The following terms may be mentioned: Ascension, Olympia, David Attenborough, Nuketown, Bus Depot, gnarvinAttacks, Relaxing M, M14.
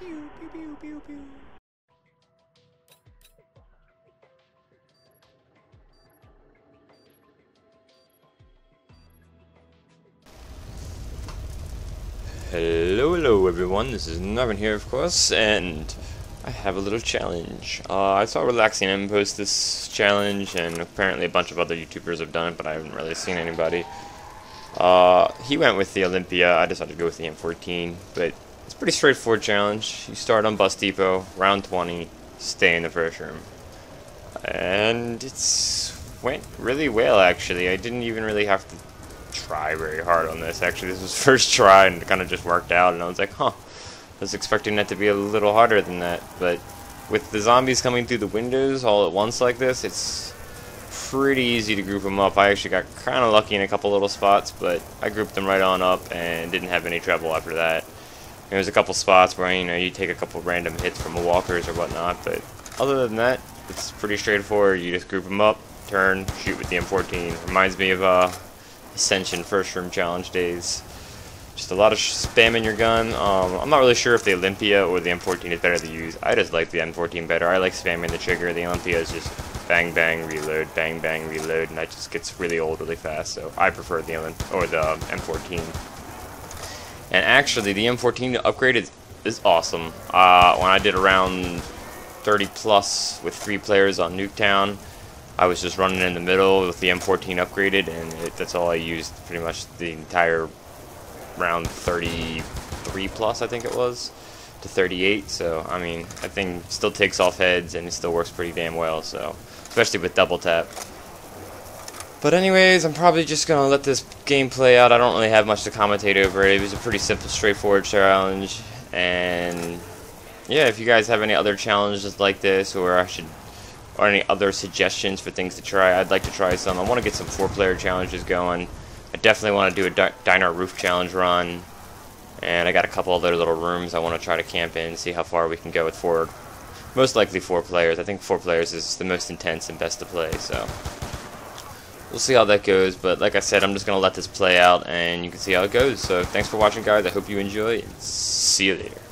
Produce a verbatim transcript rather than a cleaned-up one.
Pew, pew, pew, pew, pew. Hello, hello everyone, this is Gnarvin here, of course, and I have a little challenge. Uh, I saw Relaxing M post this challenge, and apparently a bunch of other YouTubers have done it, but I haven't really seen anybody. Uh, he went with the Olympia, I decided to go with the M fourteen, but it's a pretty straightforward challenge. You start on Bus Depot, round twenty, stay in the first room. And it's went really well, actually. I didn't even really have to try very hard on this. Actually, this was first try and it kind of just worked out, and I was like, huh, I was expecting that to be a little harder than that, but with the zombies coming through the windows all at once like this, it's pretty easy to group them up. I actually got kind of lucky in a couple little spots, but I grouped them right on up and didn't have any trouble after that. There was a couple spots where, you know, you take a couple random hits from walkers or whatnot, but other than that, it's pretty straightforward. You just group them up, turn, shoot with the M fourteen. Reminds me of uh, Ascension first room challenge days. Just a lot of spamming your gun. Um, I'm not really sure if the Olympia or the M fourteen is better to use. I just like the M fourteen better. I like spamming the trigger. The Olympia is just bang, bang, reload, bang, bang, reload, and that just gets really old really fast. So I prefer the Olymp or the M fourteen. And actually, the M fourteen upgrade is, is awesome. Uh, when I did around thirty plus with three players on Nuketown, I was just running in the middle with the M fourteen upgraded, and it, that's all I used pretty much the entire round thirty-three plus, I think it was, to thirty-eight. So, I mean, that thing still takes off heads, and it still works pretty damn well, so, especially with double tap. But anyways, I'm probably just going to let this game play out. I don't really have much to commentate over it. It was a pretty simple, straightforward challenge. And yeah, if you guys have any other challenges like this, or I should, or any other suggestions for things to try, I'd like to try some. I want to get some four-player challenges going. I definitely want to do a di diner roof challenge run. And I got a couple other little rooms I want to try to camp in, see how far we can go with four. Most likely four players. I think four players is the most intense and best to play, so we'll see how that goes, but like I said, I'm just going to let this play out, and you can see how it goes. So thanks for watching, guys. I hope you enjoy, and see you later.